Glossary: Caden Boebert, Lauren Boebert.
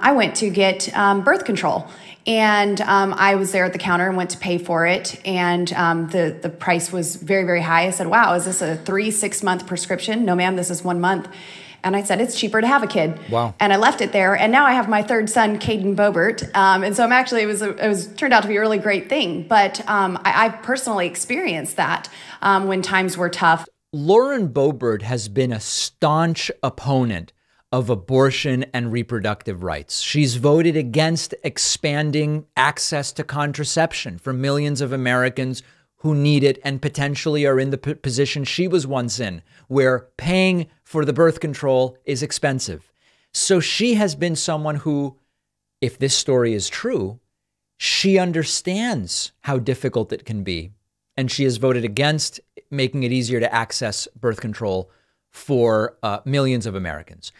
I went to get birth control. And I was there at the counter and went to pay for it. And the price was very, very high. I said, wow, is this a 3-6 month prescription? No, ma'am, this is 1 month. And I said, it's cheaper to have a kid. Wow. And I left it there. And now I have my third son, Caden Boebert. And so I'm actually, it turned out to be a really great thing. But I personally experienced that when times were tough. Lauren Boebert has been a staunch opponent of abortion and reproductive rights. She's voted against expanding access to contraception for millions of Americans who need it and potentially are in the position she was once in, where paying for the birth control is expensive. So she has been someone who, if this story is true, she understands how difficult it can be. And she has voted against making it easier to access birth control for millions of Americans.